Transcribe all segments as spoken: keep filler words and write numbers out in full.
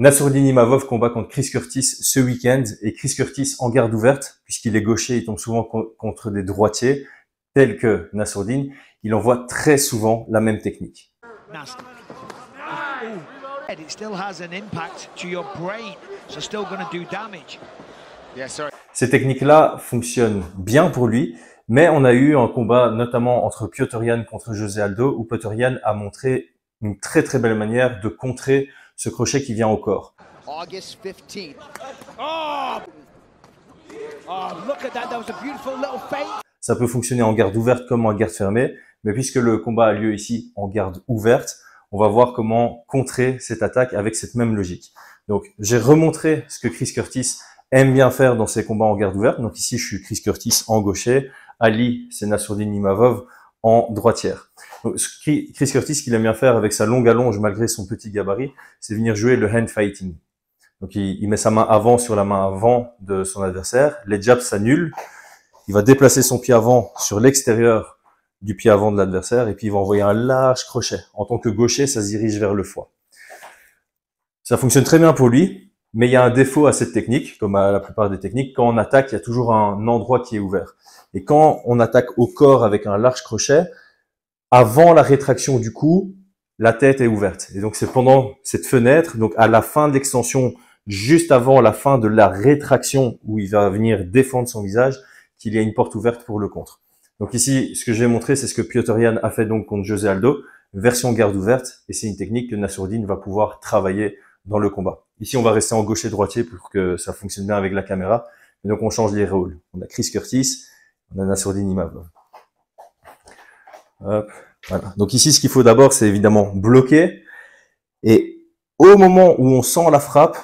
Nassourdine Imavov combat contre Chris Curtis ce week-end, et Chris Curtis en garde ouverte, puisqu'il est gaucher, il tombe souvent contre des droitiers, tels que Nassourdine, il envoie très souvent la même technique. Ces techniques-là fonctionnent bien pour lui, mais on a eu un combat notamment entre Petr Yan contre José Aldo, où Petr Yan a montré une très très belle manière de contrer ce crochet qui vient au corps. August fifteenth. Oh! Oh, look at that. That was a beautiful little feint. Ça peut fonctionner en garde ouverte comme en garde fermée, mais puisque le combat a lieu ici en garde ouverte, on va voir comment contrer cette attaque avec cette même logique. Donc, j'ai remontré ce que Chris Curtis aime bien faire dans ses combats en garde ouverte. Donc ici, je suis Chris Curtis en gaucher. Ali, c'est Nassourdine Imavov en droitière. Donc, Chris Curtis, ce qu'il aime bien faire avec sa longue allonge malgré son petit gabarit, c'est venir jouer le hand fighting. Donc, il, il met sa main avant sur la main avant de son adversaire. Les jabs s'annulent. Il va déplacer son pied avant sur l'extérieur du pied avant de l'adversaire et puis il va envoyer un large crochet. En tant que gaucher, ça se dirige vers le foie. Ça fonctionne très bien pour lui, mais il y a un défaut à cette technique, comme à la plupart des techniques. Quand on attaque, il y a toujours un endroit qui est ouvert. Et quand on attaque au corps avec un large crochet, avant la rétraction du cou, la tête est ouverte. Et donc, c'est pendant cette fenêtre, donc à la fin de l'extension, juste avant la fin de la rétraction où il va venir défendre son visage, qu'il y a une porte ouverte pour le contre. Donc ici, ce que je vais montrer, c'est ce que Petr Yan a fait donc contre José Aldo, version garde ouverte, et c'est une technique que Nassourdine va pouvoir travailler dans le combat. Ici, on va rester en gaucher-droitier pour que ça fonctionne bien avec la caméra. Et donc, on change les rôles. On a Chris Curtis, on a Nassourdine Imavov. Hop, voilà. Donc ici, ce qu'il faut d'abord, c'est évidemment bloquer. Et au moment où on sent la frappe,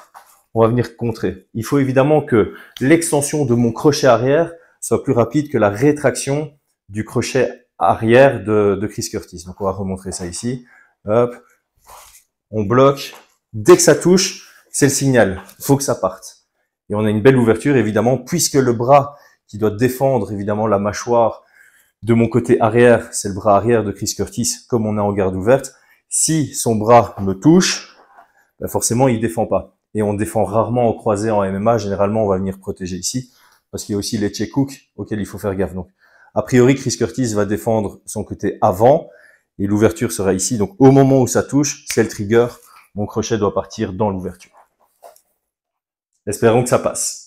on va venir contrer. Il faut évidemment que l'extension de mon crochet arrière soit plus rapide que la rétraction du crochet arrière de, de Chris Curtis. Donc, on va remontrer ça ici. Hop, on bloque. Dès que ça touche, c'est le signal. Il faut que ça parte. Et on a une belle ouverture, évidemment, puisque le bras qui doit défendre, évidemment, la mâchoire de mon côté arrière, c'est le bras arrière de Chris Curtis, comme on est en garde ouverte. Si son bras me touche, ben forcément, il défend pas. Et on défend rarement au croisé en M M A. Généralement, on va venir protéger ici, parce qu'il y a aussi les check-hooks auxquels il faut faire gaffe. Donc, a priori, Chris Curtis va défendre son côté avant et l'ouverture sera ici. Donc, au moment où ça touche, c'est le trigger. Mon crochet doit partir dans l'ouverture. Espérons que ça passe.